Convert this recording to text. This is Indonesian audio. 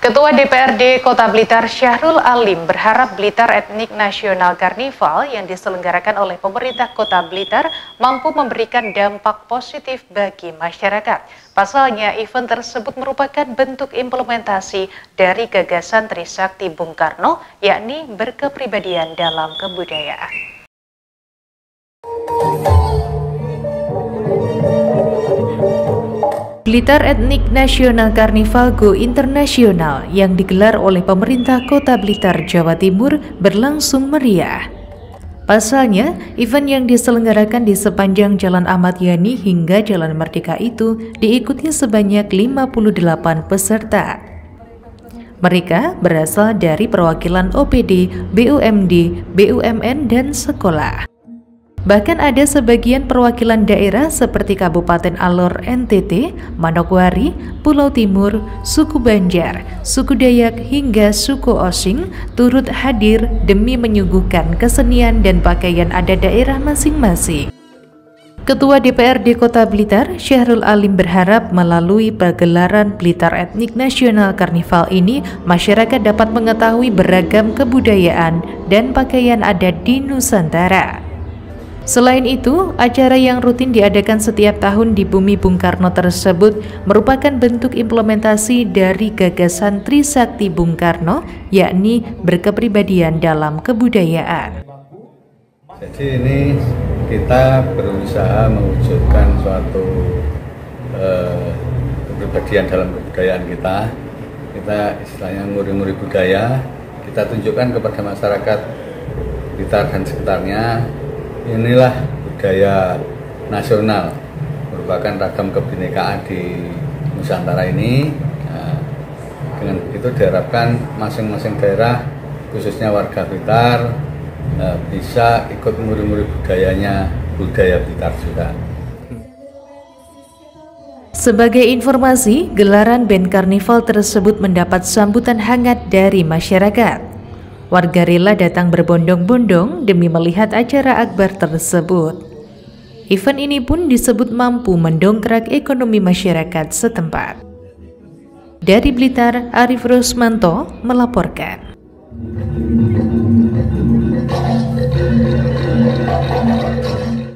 Ketua DPRD Kota Blitar Syahrul Alim berharap Blitar Ethnic National Carnival yang diselenggarakan oleh pemerintah Kota Blitar mampu memberikan dampak positif bagi masyarakat. Pasalnya, event tersebut merupakan bentuk implementasi dari gagasan Trisakti Bung Karno, yakni berkepribadian dalam kebudayaan. Blitar Ethnic National Carnival Go Internasional yang digelar oleh pemerintah Kota Blitar, Jawa Timur berlangsung meriah. Pasalnya, event yang diselenggarakan di sepanjang Jalan Ahmad Yani hingga Jalan Merdeka itu diikuti sebanyak 58 peserta. Mereka berasal dari perwakilan OPD, BUMD, BUMN, dan sekolah. Bahkan ada sebagian perwakilan daerah seperti Kabupaten Alor NTT, Manokwari, Pulau Timor, Suku Banjar, Suku Dayak, hingga Suku Osing turut hadir demi menyuguhkan kesenian dan pakaian adat daerah masing-masing. Ketua DPRD Kota Blitar, Syahrul Alim berharap melalui pergelaran Blitar Ethnic National Carnival ini, masyarakat dapat mengetahui beragam kebudayaan dan pakaian adat di Nusantara. Selain itu, acara yang rutin diadakan setiap tahun di Bumi Bung Karno tersebut merupakan bentuk implementasi dari gagasan Trisakti Bung Karno, yakni berkepribadian dalam kebudayaan. Jadi ini kita berusaha mewujudkan suatu kepribadian dalam kebudayaan kita. Kita istilahnya nguri-nguri budaya, kita tunjukkan kepada masyarakat Blitar dan sekitarnya. Inilah budaya nasional, merupakan ragam kebinekaan di Nusantara ini. Nah, dengan itu diharapkan masing-masing daerah, khususnya warga Blitar, bisa ikut menguri-nguri budayanya, budaya Blitar juga. Sebagai informasi, gelaran band karnival tersebut mendapat sambutan hangat dari masyarakat. Warga rela datang berbondong-bondong demi melihat acara akbar tersebut. Event ini pun disebut mampu mendongkrak ekonomi masyarakat setempat. Dari Blitar, Arief Rosmanto melaporkan.